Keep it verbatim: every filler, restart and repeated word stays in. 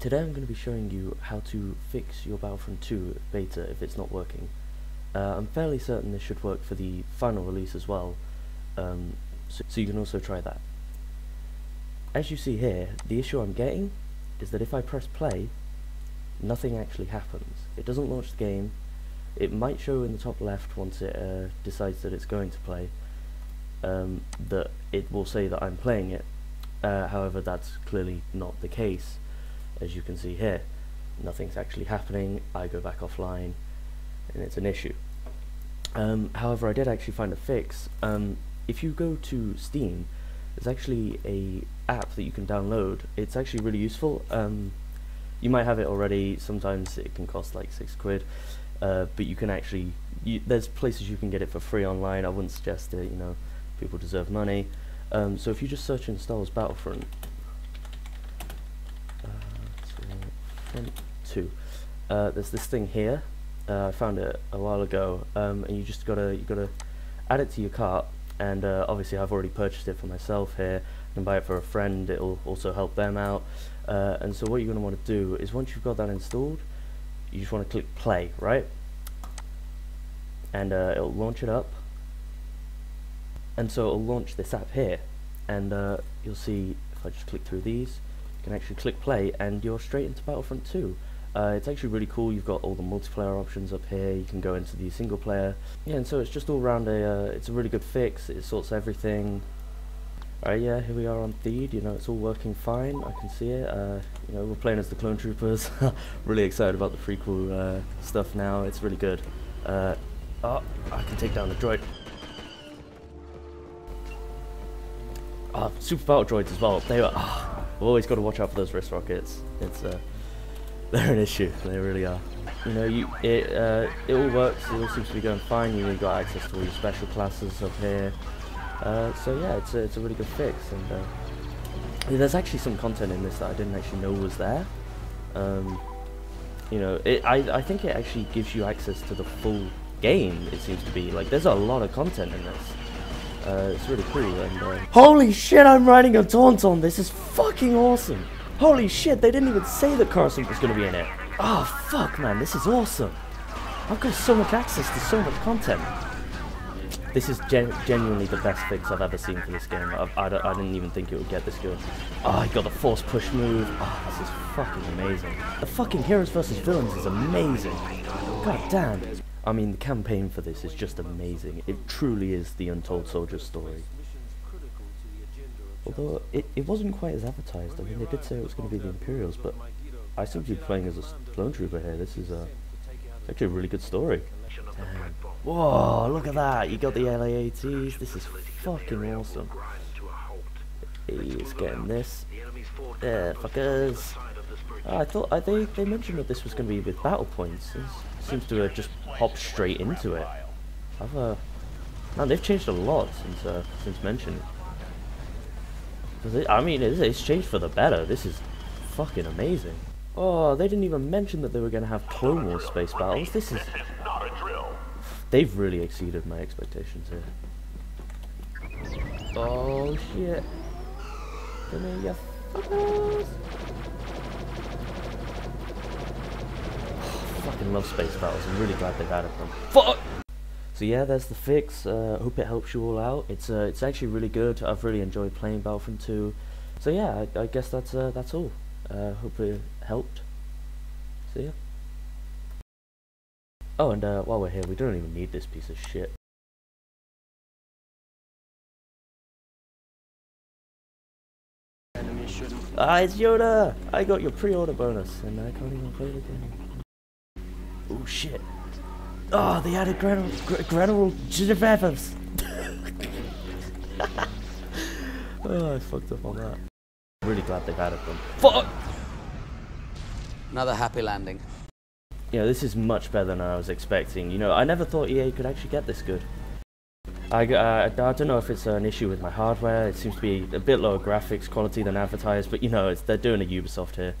Today I'm going to be showing you how to fix your Battlefront two beta if it's not working. Uh, I'm fairly certain this should work for the final release as well, um, so, so you can also try that. As you see here, the issue I'm getting is that if I press play, nothing actually happens. It doesn't launch the game. It might show in the top left once it uh, decides that it's going to play, um, that it will say that I'm playing it. Uh, however, that's clearly not the case, as you can see here. Nothing's actually happening. I go back offline, and it's an issue. Um, however, I did actually find a fix. Um, if you go to Steam, there's actually a app that you can download. It's actually really useful. Um, you might have it already. Sometimes it can cost like six quid, uh, but you can actually, you, there's places you can get it for free online. I wouldn't suggest it, you know, people deserve money. Um, so if you just search installs Battlefront, uh, Battlefront two, uh, there's this thing here. Uh, I found it a while ago, um, and you just gotta you gotta add it to your cart. And uh, obviously, I've already purchased it for myself here. I can buy it for a friend. It'll also help them out. Uh, and so what you're gonna want to do is once you've got that installed, you just want to click play, right? And uh, it'll launch it up. And so it'll launch this app here, and uh, you'll see if I just click through these, you can actually click play, and you're straight into Battlefront two. Uh, it's actually really cool. You've got all the multiplayer options up here. You can go into the single player. Yeah, and so it's just all round a. Uh, it's a really good fix. It sorts everything. Alright, yeah, here we are on Theed. You know, it's all working fine. I can see it. Uh, you know, we're playing as the clone troopers. Really excited about the prequel uh, stuff now. It's really good. Uh, oh, I can take down the droid. Ah, super battle droids as well. They were. Ah, I've always got to watch out for those wrist rockets. It's uh, they're an issue. They really are. You know, you it uh, it all works. It all seems to be going fine. You really got access to all your special classes up here. Uh, so yeah, it's a, it's a really good fix. And uh, there's actually some content in this that I didn't actually know was there. Um, you know, it I I think it actually gives you access to the full game. It seems to be like there's a lot of content in this. Uh, it's really cool, and uh, holy shit, I'm riding a Tauntaun. This is fucking awesome. Holy shit, they didn't even say that Coruscant was gonna be in it. Oh fuck, man, this is awesome. I've got so much access to so much content. This is gen genuinely the best fix I've ever seen for this game. I've, I, I didn't even think it would get this good. Oh, I got the force push move. Oh, this is fucking amazing. The fucking heroes versus villains is amazing. God damn. I mean, the campaign for this is just amazing. It truly is the Untold Soldier's story. Although, it, it wasn't quite as advertised. I mean, they did say it was going to be the Imperials, but I seem to be playing as a clone trooper here. This is a, it's actually a really good story. Damn. Whoa, look at that! You got the L A A Ts. This is fucking awesome. He's getting this. Yeah, fuckers. Oh, I thought I, they, they mentioned that this was going to be with battle points. This seems to have uh, just hopped straight into it. I've, uh, man, they've changed a lot since uh, since mentioned. It, I mean, it's, it's changed for the better. This is fucking amazing. Oh, they didn't even mention that they were going to have Clone Wars space battles. This is... They've really exceeded my expectations here. Oh, shit. Come here, you fuckers. Fucking love space battles. I'm really glad they've added them. Fuck! So yeah, there's the fix. Uh, hope it helps you all out. It's uh, it's actually really good. I've really enjoyed playing Battlefront two. So yeah, I, I guess that's uh, that's all. Uh, hope it helped. See ya. Oh, and uh, while we're here, we don't even need this piece of shit. Ah, it's Yoda! I got your pre-order bonus, and I can't even play the game. Oh shit. Oh, they added General General Jeffers. Oh, I fucked up on that. I'm really glad they've added them. Fuck! Another happy landing. Yeah, this is much better than I was expecting. You know, I never thought E A could actually get this good. I, uh, I don't know if it's an issue with my hardware. It seems to be a bit lower graphics quality than advertised, but you know, it's, they're doing a Ubisoft here.